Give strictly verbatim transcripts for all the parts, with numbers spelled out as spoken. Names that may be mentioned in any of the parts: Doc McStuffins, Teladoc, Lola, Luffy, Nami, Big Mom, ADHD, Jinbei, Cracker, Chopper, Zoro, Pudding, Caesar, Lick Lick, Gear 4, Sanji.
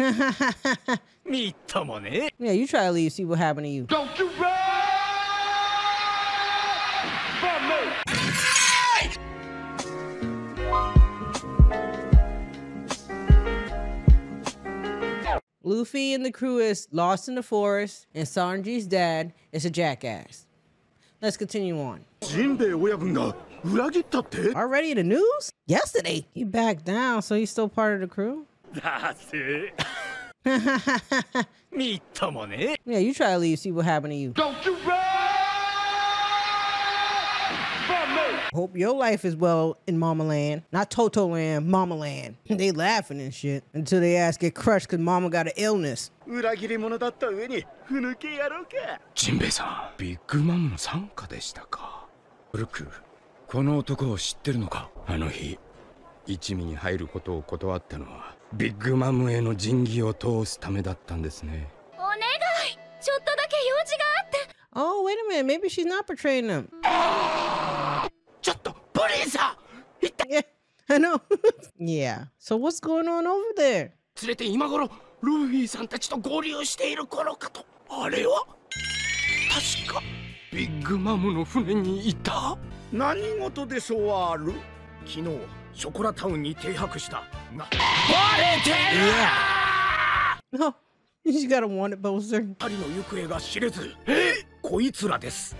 Yeah, you try to leave, see what happened to you. Don't you run from me! Hey! Luffy and the crew is lost in the forest, and Sanji's dad is a jackass. Let's continue on. Already in the news? Yesterday. He backed down, so he's still part of the crew? That's it. Yeah, you try to leave, see what happened to you. Don't you run from me! Hope your life is well in Mama Land. Not Toto Land, Mama Land. They laughing and shit until they ass get crushed because Mama got an illness. Jinbei-san, Big Mom no ビッグマムへの人義を通すためだったんですね。お願い、ちょっとだけ用事があって。Oh, wait a minute. Maybe she's not betraying them. ちょっと、プリンさん。Yeah, I know. Yeah. So what's going on over there? 連れて今頃、ルフィさんたちと合流している頃かと。あれは確かビッグマムの船にいた。何事でしょうある？昨日。 Chocolate Town ni teihakshita. No, you just gotta want it, Bowser. Hari no yukue ga shirezu. Koitsura desu.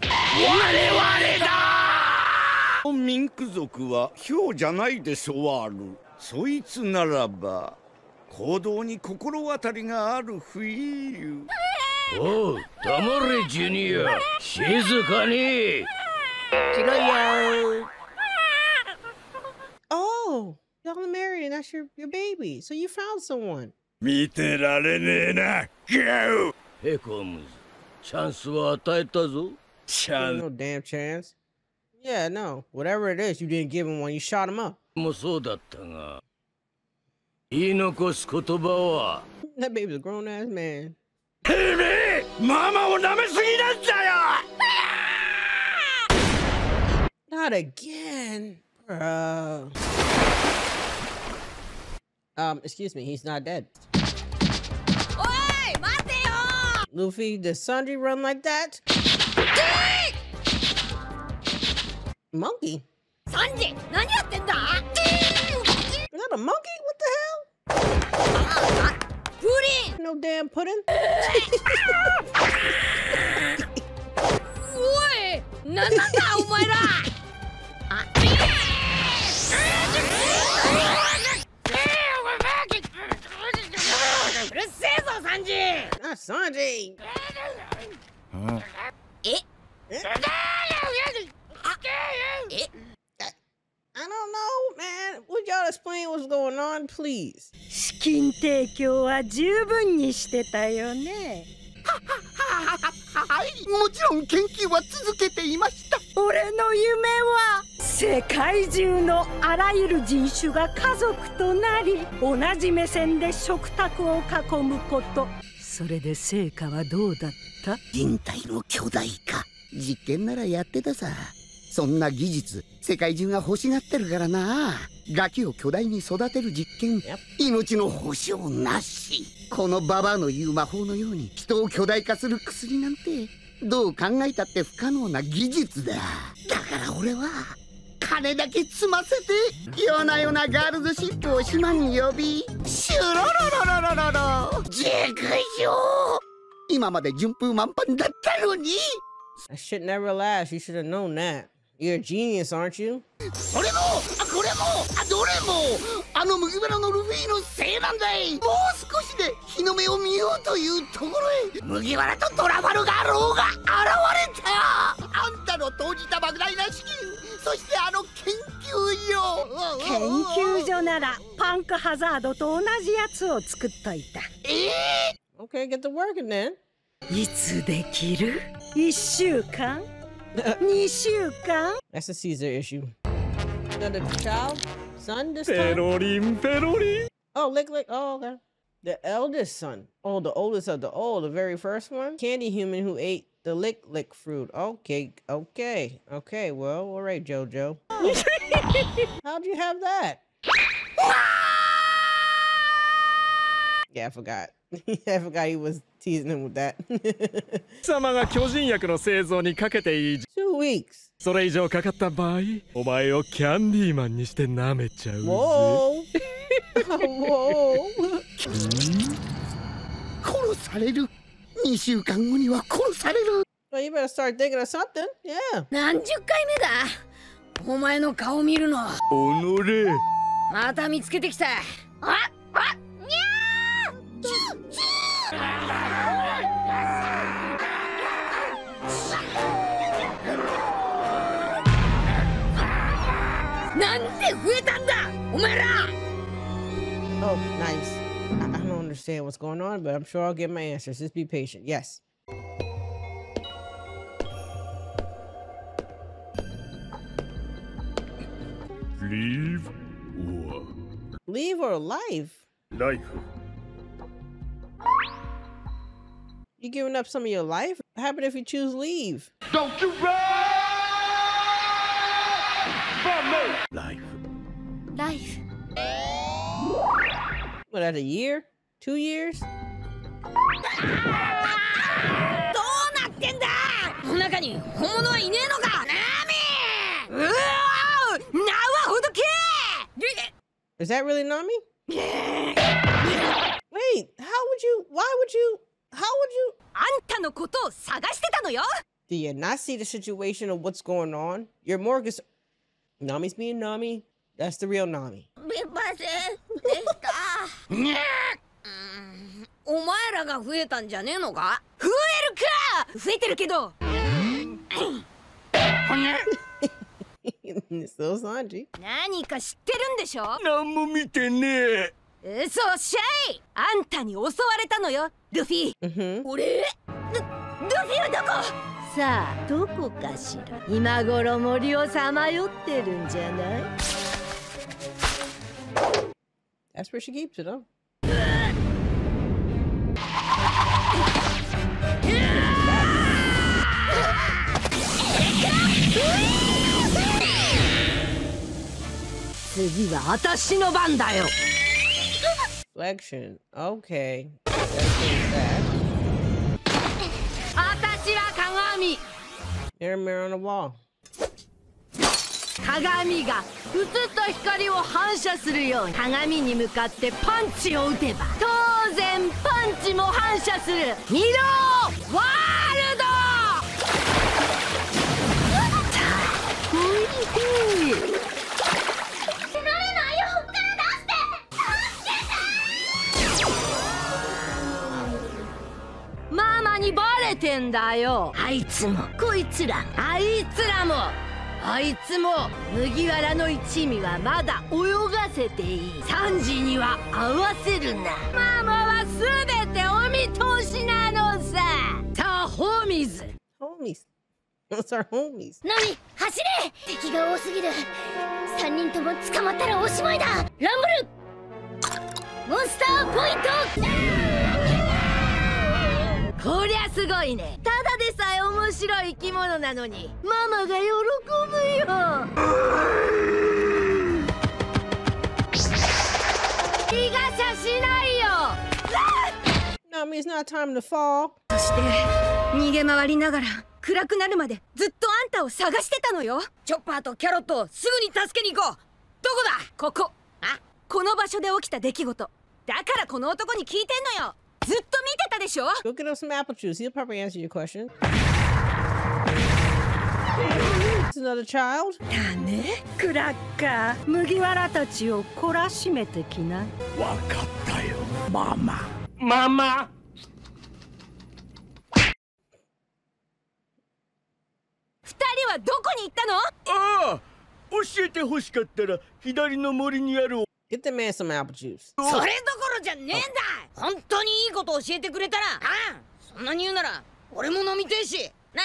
Wareware da! Minkuzoku wa hyou janai deshou aru. Soitsu naraba koudou ni kokoroatari ga aru fuiyu. Oh, Tamare Junior. Shizuka ni. Chiro-yo. Oh, y'all are married and that's your, your baby. So you found someone. Here comes. Chance wa ataeta zo. Chance. No damn chance. Yeah, no. Whatever it is, you didn't give him one. You shot him up. That baby's a grown ass man. Hey, Mama will not see. Not again. Bro. Um, excuse me, he's not dead. Oi, Mateo! Luffy, does Sanji run like that? Monkey? Sanji, what are you doing? Is that a monkey? What the hell? Pudding! No damn pudding. Oi! Nanata, not Sanji. Huh? Eh? Eh? I don't know, man. Would y'all explain what's going on, please? Skin teikyo wa jubun ni shiteta yo ne. Ha ha ha ha ha ha. Mochiron kenkyū wa tsuzukete imashita. Ore no yume wa 世界中のあらゆる人種が家族となり、同じ目線で食卓を囲むこと。それで成果はどうだった？人体の巨大化。実験ならやってたさ。そんな技術、世界中が欲しがってるからな。ガキを巨大に育てる実験、命の保証なし。このババアの言う魔法のように人を巨大化する薬なんて、どう考えたって不可能な技術だ。だから俺は 金だけ積ませて、夜な夜なガールズシップを島に呼び、シュロロロロロロロ、熟女。今まで順風満帆だったのに。That shit never lasts. You should have known that. You're a genius, aren't you? それも、これも、どれも、あの麦わらのルフィのせいなんだい。もう少しで日の目を見ようというところへ、麦わらとトラファルガーローが現れた。あんたの投じた莫大な資金。 そしてあの研究所。研究所ならパンクハザードと同じやつを作っといた。ええ。Okay, get to working then. いつできる？一週間？二週間？That's a Caesar issue. Another child? Son this time? ペロリンペロリン。Oh, lick lick. Oh, okay. The eldest son. Oh, the oldest of the old. The very first one. Candy human who ate. The lick lick fruit. Okay, okay, okay. Well, all right, JoJo. How'd you have that? Yeah, I forgot. I forgot he was teasing him with that. Two weeks. Whoa. Whoa. Well, you better start thinking of something. Yeah. Oh, nice. I, I don't understand what's going on, but I'm sure I'll get my answers. Just be patient. Yes. Leave or leave or life? Life. You giving up some of your life? What happens if you choose leave? Don't you run from me! Life. Life. What, at a year? Two years? Is that really Nami? Wait, how would you, why would you, how would you? Do you not see the situation of what's going on? You're more concerned. Nami's being Nami. That's the real Nami. So Sanji. Mm-hmm. That's where she keeps it, huh? Flexion. Okay. Mirror, mirror on the wall. Mama あいつも麦わらの一味はまだ泳がせていい。サンジには合わせるな。ママは全てお見通しなのさ。さあ、ホーミーズ。ホーミーズ。Those are homies. ナミ、走れ。敵が多すぎる。三人とも捕まったらおしまいだ。ランブル。モンスターポイント。こりゃすごいね。 Nami, it's not time to fall. Go get us some apple juice. He'll probably answer your question. It's another child. Cracker, Mugiwara-tachi-o korashimete kinai. Wakatta yo, Mama. Mama. Futari wa doko ni itta no? Ah, oshiete hoshikatta ra hidari no mori ni aru. Get the man some apple juice. それどころじゃねえんだ。本当にいいこと教えてくれたら。あ、そんなに言うなら俺も飲みてえし。なあ。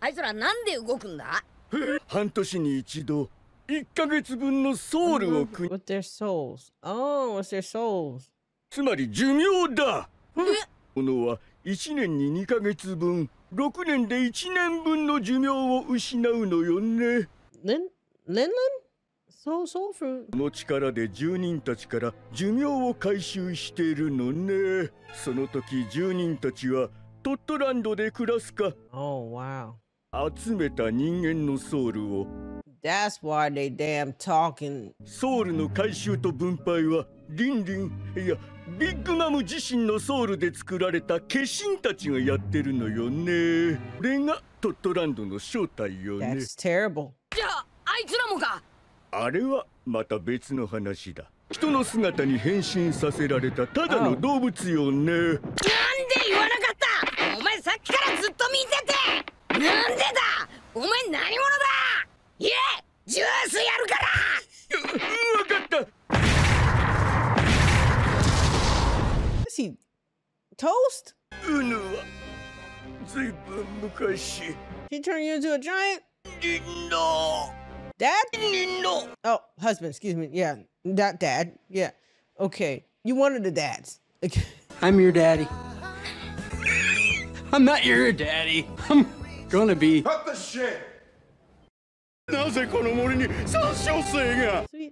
あいつらなんで動くんだ? 半年に一度、一ヶ月分のソウルを食い。With their souls. Oh, with their souls. つまり寿命だ。このは一年に二ヶ月分、六年で一年分の寿命を失うのよね。Lin, Lin, Lin? そうそうふ。この力で住人たちから寿命を回収しているのね。その時住人たちはトットランドで暮らすか。Oh wow。集めた人間のソウルを。That's why they damn talking。ソウルの回収と分配はリンリンいやビッグマム自身のソウルで作られた化身たちがやってるのよね。これがトットランドの正体よね。That's terrible。じゃああいつらもか。あれはまた別の話だ。人の姿に変身させられたただの動物よね。なんで言わなかった。お前さっきからずっと見てて。なんでだ。お前何者だ。いえ、ジュースやるから。わかった。He toast? Unu, he turned you into a giant? No. Dad? No. Oh, husband, excuse me. Yeah, not dad. Yeah. Okay. You one of the dads. Okay. I'm your daddy. I'm not your daddy. I'm gonna be. Cut the shit. Sweet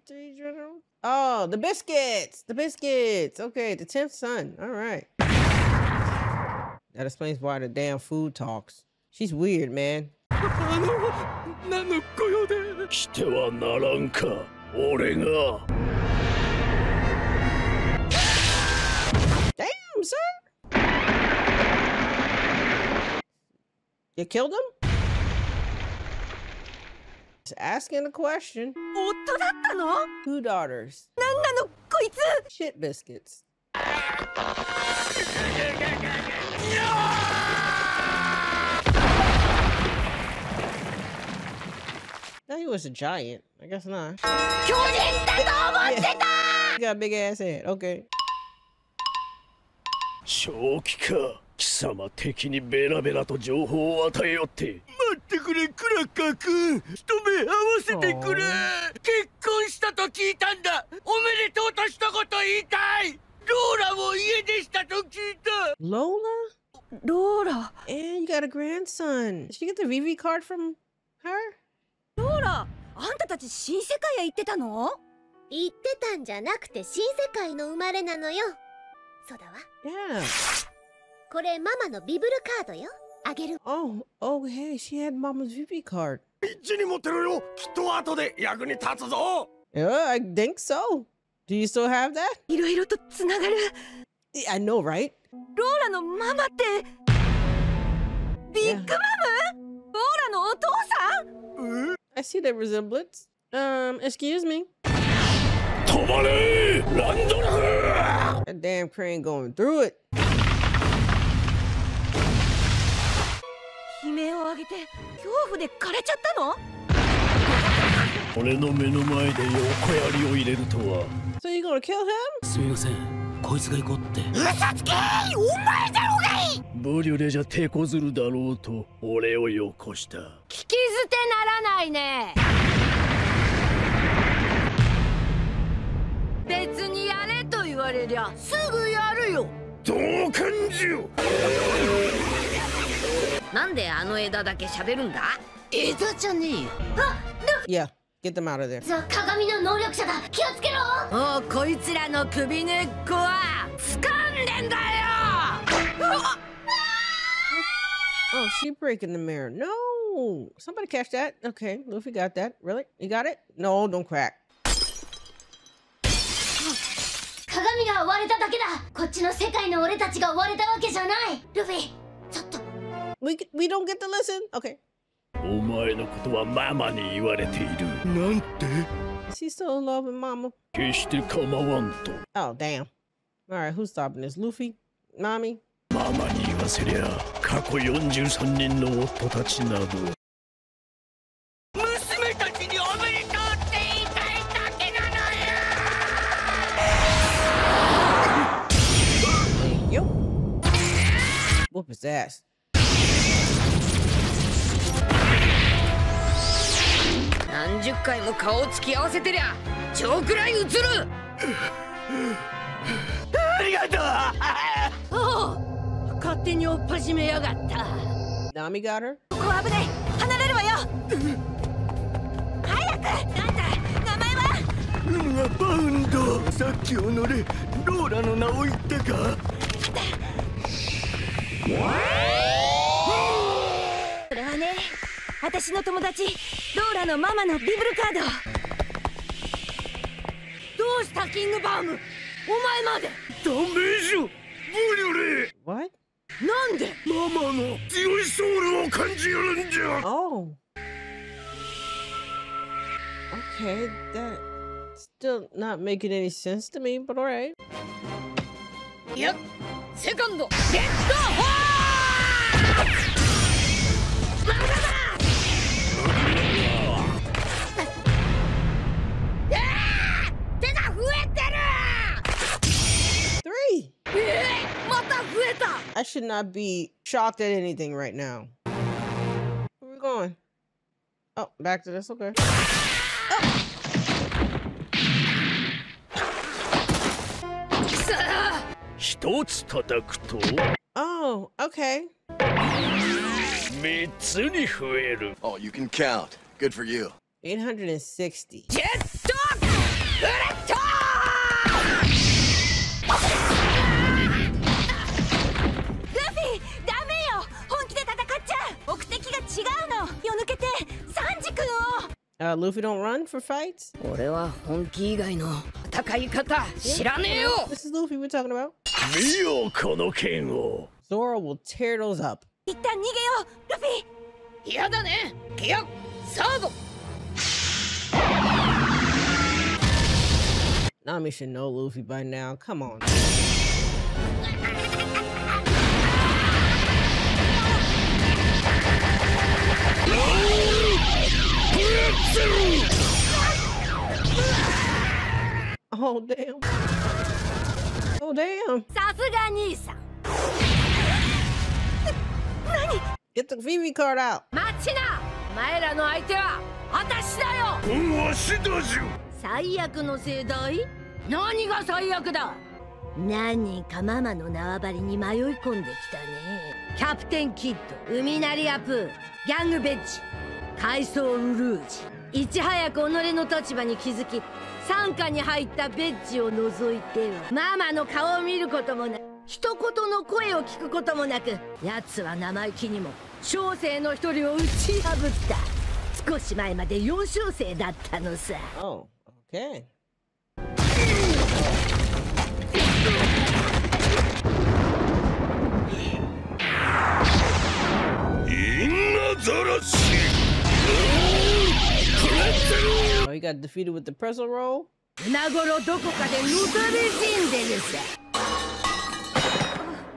three general. Oh, the biscuits! The biscuits! Okay, the tenth son. All right. That explains why the damn food talks. She's weird, man. Damn, sir! You killed him? Just asking a question. Two daughters. Shit biscuits. Now he was a giant. I guess not. Yeah. He got a big ass head. Okay. Lola? Lola. And you got a grandson. Did you get the V V card from her? Lola, you Yeah. Oh, oh, hey, she had Mama's V P card. Yeah, I think so. Do you still have that? I know, right? Big Mom? I see the resemblance. Um, excuse me. That damn crane going through it. So you gonna kill him? Yeah, get them out of there. Oh, she breaking the mirror. No, somebody catch that. Okay, Luffy got that. Really? You got it? No, don't crack. We, we don't get to listen? Okay. She's still in love with Mama. Oh, damn. Alright, who's stopping this? Luffy? Nami? Whoop his ass. Nami got her. What? Oh. Okay, that still not making any sense to me, but all right. Yep. Second, get the three. I should not be shocked at anything right now. Where are we going? Oh, back to this. Okay. Oh. Oh, okay. Oh, you can count. Good for you. eight hundred sixty. Yes, dog! Luffy, dame yo. Uh, Luffy don't run for fights? Yeah. This is Luffy we're talking about. Zoro will tear those up. Nami should know Luffy by now. Come on. Oh, damn. Oh, damn. Get the V V card out. Oh, okay. Oh, he got defeated with the pretzel roll.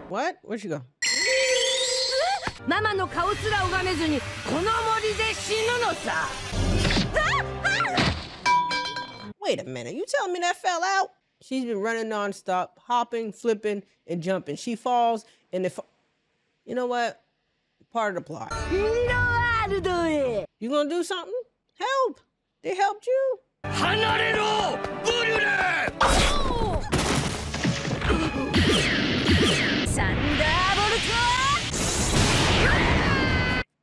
What? Where'd you go? Wait a minute, you telling me that fell out? She's been running nonstop, hopping, flipping, and jumping. She falls, and if... You know what? Part of the plot. You gonna do something? Help! They helped you.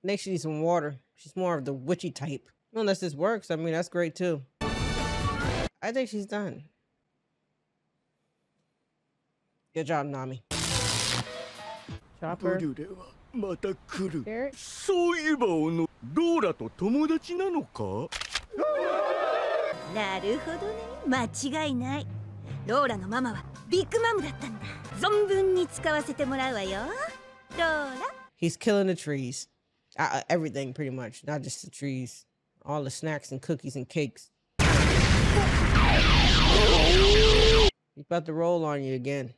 Next, she needs some water. She's more of the witchy type. Unless this works, I mean, that's great too. I think she's done. Good job, Nami. Chopper. Eric? He's killing the trees. Uh, everything, pretty much. Not just the trees. All the snacks and cookies and cakes. He's about to roll on you again.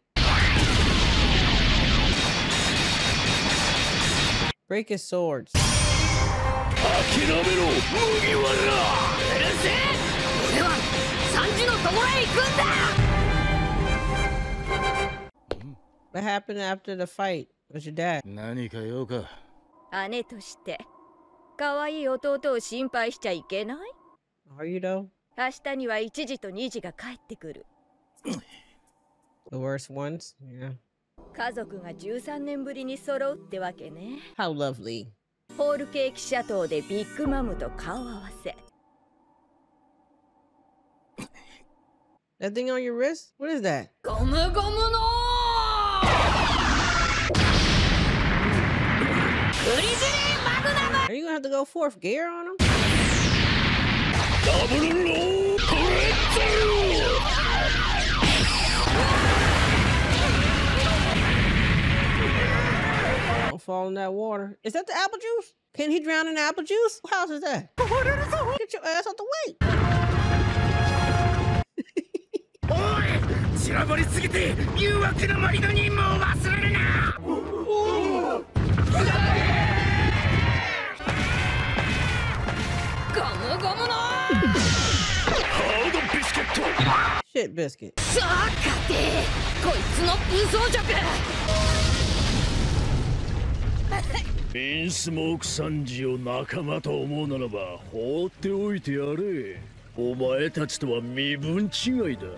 Break his swords. What happened after the fight? Was your dad? Are you though? The worst ones? Yeah. How lovely. That thing on your wrist? What is that? Gomu Gomu no! Are you gonna have to go fourth gear on him? Don't fall in that water. Is that the apple juice? Can he drown in apple juice? How else is that? Get your ass out the way! Shit biscuit. Smoke Sanji o nakama to omou naraba, houtte oite yare. Omae tachi to wa mibun chigai da.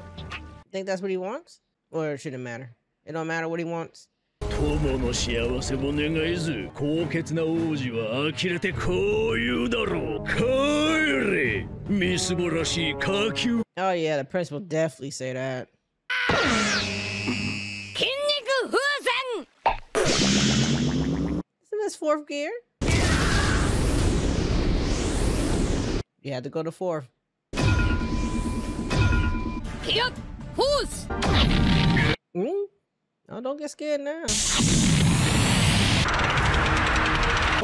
Think that's what he wants? Or it shouldn't matter? It don't matter what he wants. Tomo no shiawase mo negai zu. Kouketsu na ouji wa akirete kouyuu daro. Kaere. Misurashii kakyu. Oh yeah, the prince will definitely say that. Isn't this fourth gear? You had to go to fourth. Mm? Oh, don't get scared now.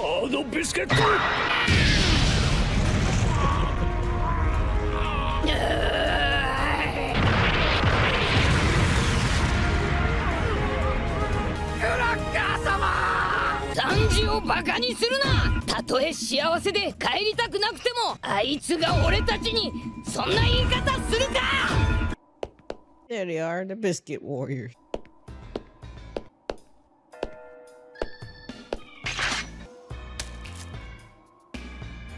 Oh, no biscuit! There they are, the biscuit warriors.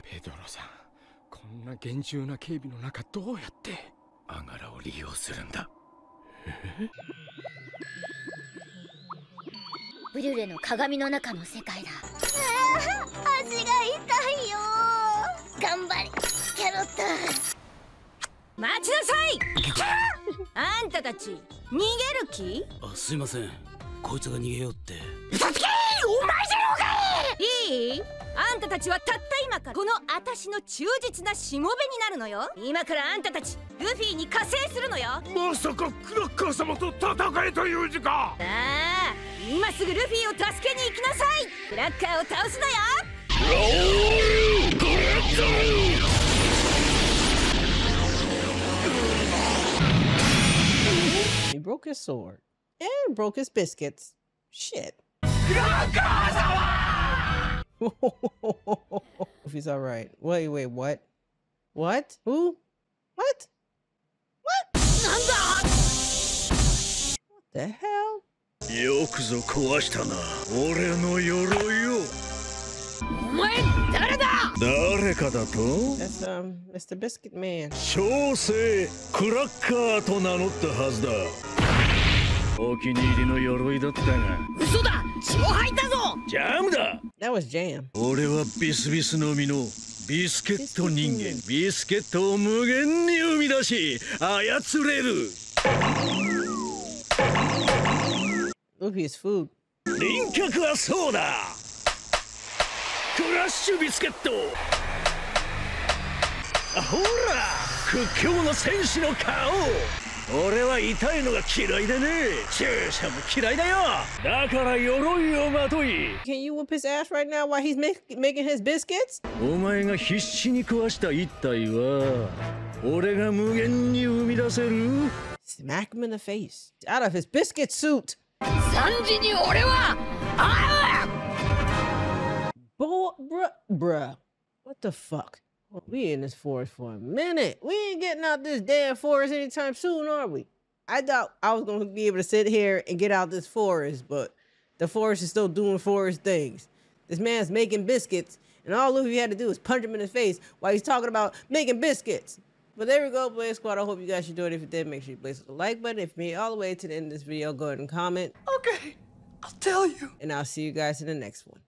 Pedro-san, in this intense security, how do you use Angara? I'm 今すぐルフィを助けに行きなさい。クラッカーを倒すのよ。He broke his sword and broke his biscuits. Shit. If he's all right. Wait, wait, what? What? Who? What? What? What the hell? That's um, it's the biscuit man. That was jam. Luffy's food. Can you whip his ass right now while he's make, making his biscuits? Smack him in the face. Out of his biscuit suit. Sanji ni ore wa I Bo bruh bruh. What the fuck? We in this forest for a minute. We ain't getting out this damn forest anytime soon, are we? I thought I was gonna be able to sit here and get out this forest, but the forest is still doing forest things. This man's making biscuits, and all Luffy had to do is punch him in his face while he's talking about making biscuits. But there we go, Blaze Squad. I hope you guys enjoyed it. If you did, make sure you place the like button. If you made it all the way to the end of this video, go ahead and comment. Okay, I'll tell you. And I'll see you guys in the next one.